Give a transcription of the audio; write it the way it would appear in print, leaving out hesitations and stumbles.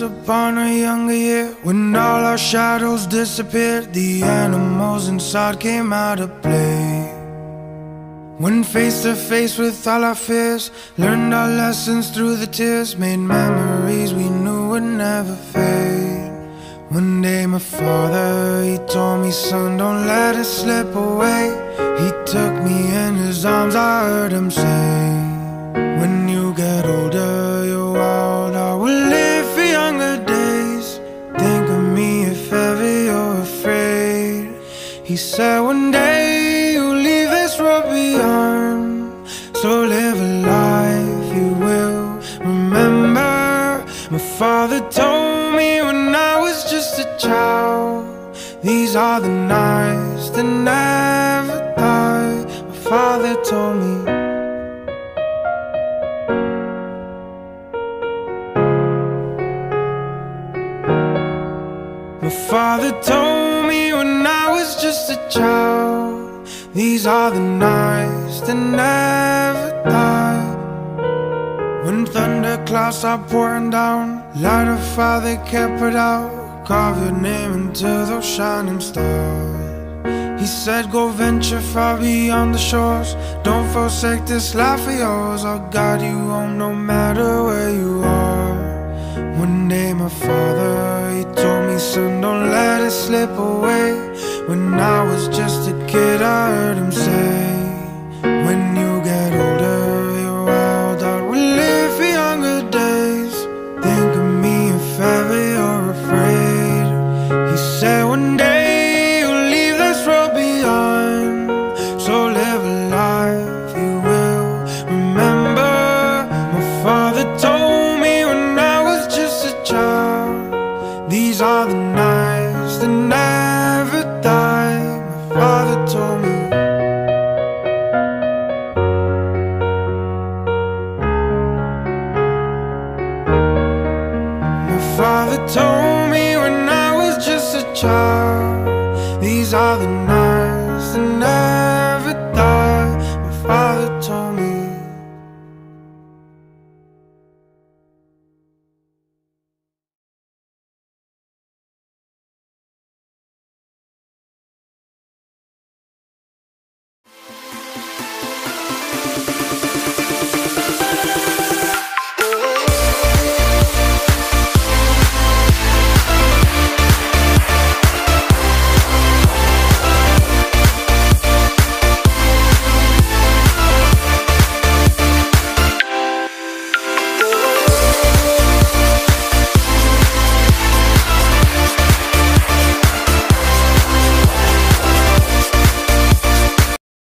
once upon a younger year, when all our shadows disappeared, the animals inside came out to play. When face to face with all our fears, learned our lessons through the tears, made memories we knew would never fade. One day my father, he told me, son, don't let it slip away. He took me in his arms, I heard him say, when you get older, you're wild, I will live for younger days. Think of me if ever you're afraid. He said one day you'll leave this world behind, so live a life you will remember. My father told me when I was just a child, these are the nights that never die. My father told me. My father told me when I was just a child, these are the nights that never die. When thunderclouds are pouring down, light a fire they can't put out, carve your name into those shining stars. He said go venture far beyond the shores, don't forsake this life of yours, I'll guide you home no matter where you are. One day my father, he told me, son, don't let it slip away. When I was just a kid, I heard him say, when you get older, you're wild, I will live for younger days. Think of me if ever you're afraid. He said one day you'll leave this world behind, so live a life you will remember. My father told me when I was just a child, these are the nights that never die. My father told me. My father told me when I was just a child,